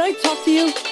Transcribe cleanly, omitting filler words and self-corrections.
Can I talk to you?